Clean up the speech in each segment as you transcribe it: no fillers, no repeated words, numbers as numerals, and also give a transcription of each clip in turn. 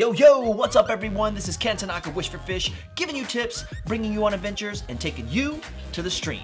Yo, yo, what's up everyone? This is Ken Tanaka, Wish for Fish, giving you tips, bringing you on adventures, and taking you to the stream.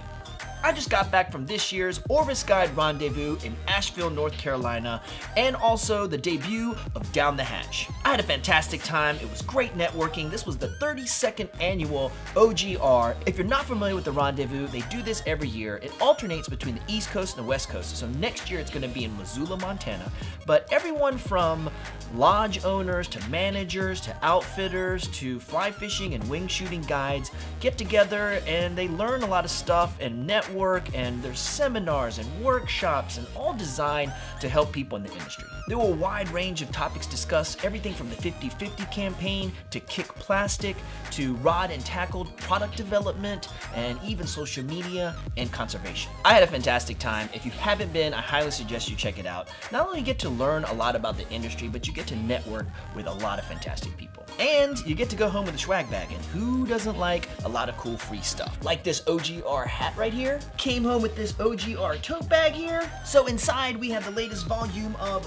I just got back from this year's Orvis Guide Rendezvous in Asheville, North Carolina, and also the debut of Down the Hatch. I had a fantastic time. It was great networking. This was the 32nd annual OGR. If you're not familiar with the rendezvous, they do this every year. It alternates between the East Coast and the West Coast, so next year it's gonna be in Missoula, Montana. But everyone from lodge owners to managers to outfitters to fly fishing and wing shooting guides get together and they learn a lot of stuff and network, and there's seminars and workshops and all designed to help people in the industry. There were a wide range of topics discussed, everything from the 50-50 campaign to kick plastic to rod and tackle product development and even social media and conservation. I had a fantastic time. If you haven't been, I highly suggest you check it out. Not only get to learn a lot about the industry, but you get to network with a lot of fantastic people. And you get to go home with a swag bag, and who doesn't like a lot of cool free stuff? Like this OGR hat right here, came home with this OGR tote bag here. So inside we have the latest volume of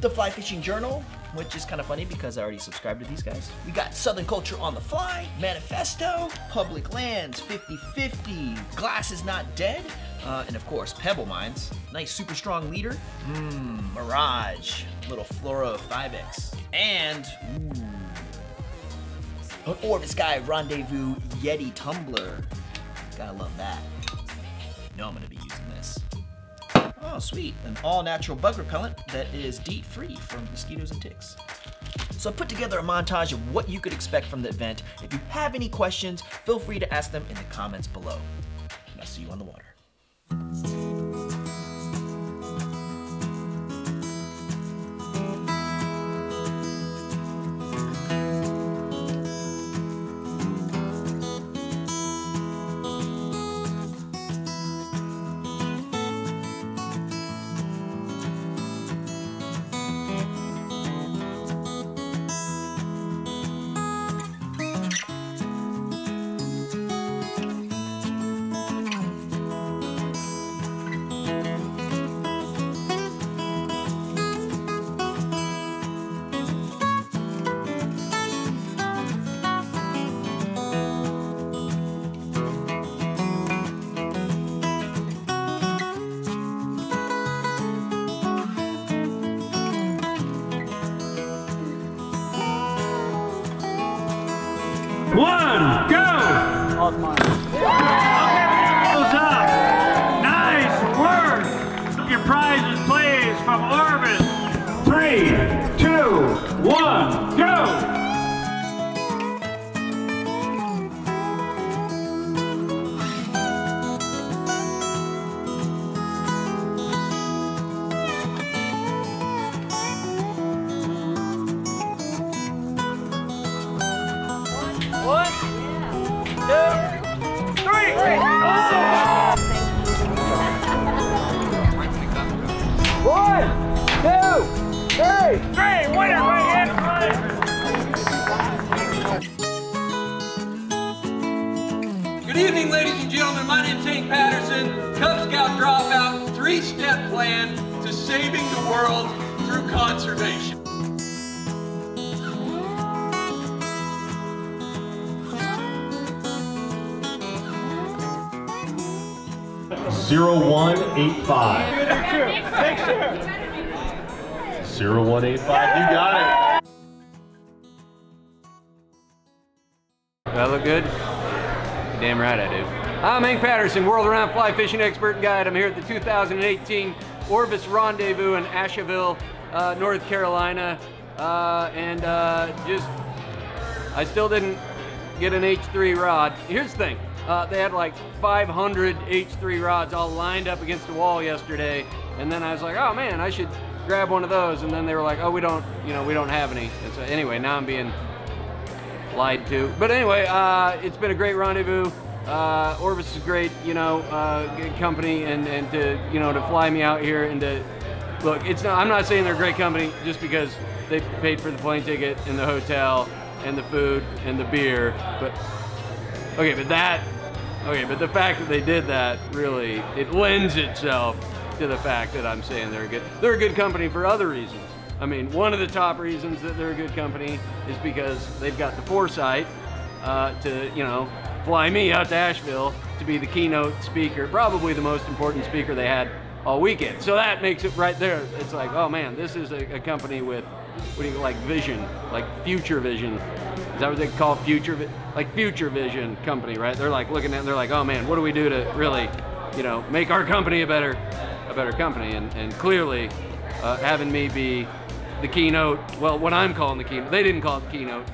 the Fly Fishing Journal, which is kind of funny because I already subscribed to these guys. We got Southern Culture on the Fly, Manifesto, Public Lands, 50-50, Glass is Not Dead, and of course, Pebble Mines. Nice super strong leader. Mirage, little Fluoro 5X, and an Orvis Guide Rendezvous Yeti tumbler. Gotta love that. You know I'm gonna be using this. Oh, sweet. An all-natural bug repellent that is DEET-free from mosquitoes and ticks. So I put together a montage of what you could expect from the event. If you have any questions, feel free to ask them in the comments below. And I'll see you on the water. One, go! Odd mine. Up. Nice work! Your prizes, please, from Orvis. 3, 2, 1, go! Good evening, ladies and gentlemen. My name's Hank Patterson, Cub Scout dropout, 3-step plan to saving the world through conservation. Picture. 0185. You got it. That look good. Damn right I do. I'm Hank Patterson, World Around Fly Fishing Expert and Guide. I'm here at the 2018 Orvis Rendezvous in Asheville, North Carolina. I still didn't get an H3 rod. Here's the thing, they had like 500 H3 rods all lined up against the wall yesterday. And then I was like, oh man, I should grab one of those. And then they were like, oh, we don't have any. And so anyway, now I'm being lied to. But anyway, it's been a great rendezvous. Orvis is great, good company, and to fly me out here and to look. It's not, I'm not saying they're a great company just because they paid for the plane ticket and the hotel and the food and the beer. But the fact that they did that really it lends itself to the fact that I'm saying they're a good company for other reasons. I mean, one of the top reasons that they're a good company is because they've got the foresight to, you know, fly me out to Asheville to be the keynote speaker, probably the most important speaker they had all weekend. So that makes it right there. It's like, oh man, this is a company with, what do you, like vision, like future vision. Is that what they call future, like future vision company, right? They're like looking at, they're like, oh man, what do we do to really, you know, make our company a better company? And clearly, having me be the keynote, well, what I'm calling the keynote, they didn't call it the keynote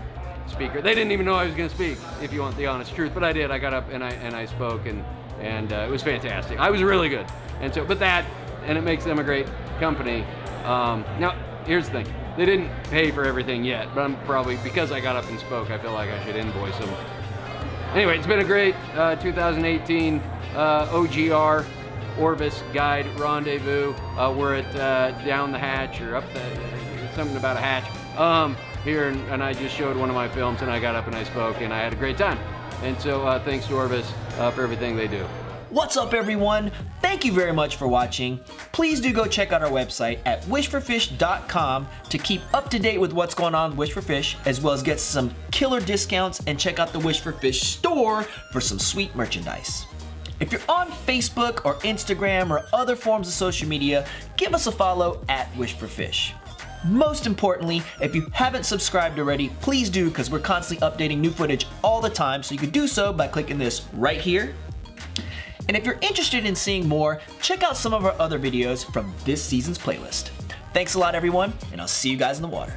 speaker. They didn't even know I was gonna speak, if you want the honest truth, but I did. I got up and I spoke, and it was fantastic. I was really good. And so, but that, and it makes them a great company. Now, here's the thing. They didn't pay for everything yet, but I'm probably, because I got up and spoke, I feel like I should invoice them. Anyway, it's been a great 2018 OGR, Orvis Guide Rendezvous. We're at Down the Hatch, or up the, something about a hatch, here, and I just showed one of my films, and I got up and I spoke, and I had a great time. And so thanks to Orvis for everything they do. What's up, everyone? Thank you very much for watching. Please do go check out our website at wishforfish.com to keep up to date with what's going on with Wish for Fish, as well as get some killer discounts, and check out the Wish for Fish store for some sweet merchandise. If you're on Facebook or Instagram or other forms of social media, give us a follow at Wish for Fish. Most importantly, if you haven't subscribed already, please do, because we're constantly updating new footage all the time, so you can do so by clicking this right here. And if you're interested in seeing more, check out some of our other videos from this season's playlist. Thanks a lot, everyone, and I'll see you guys in the water.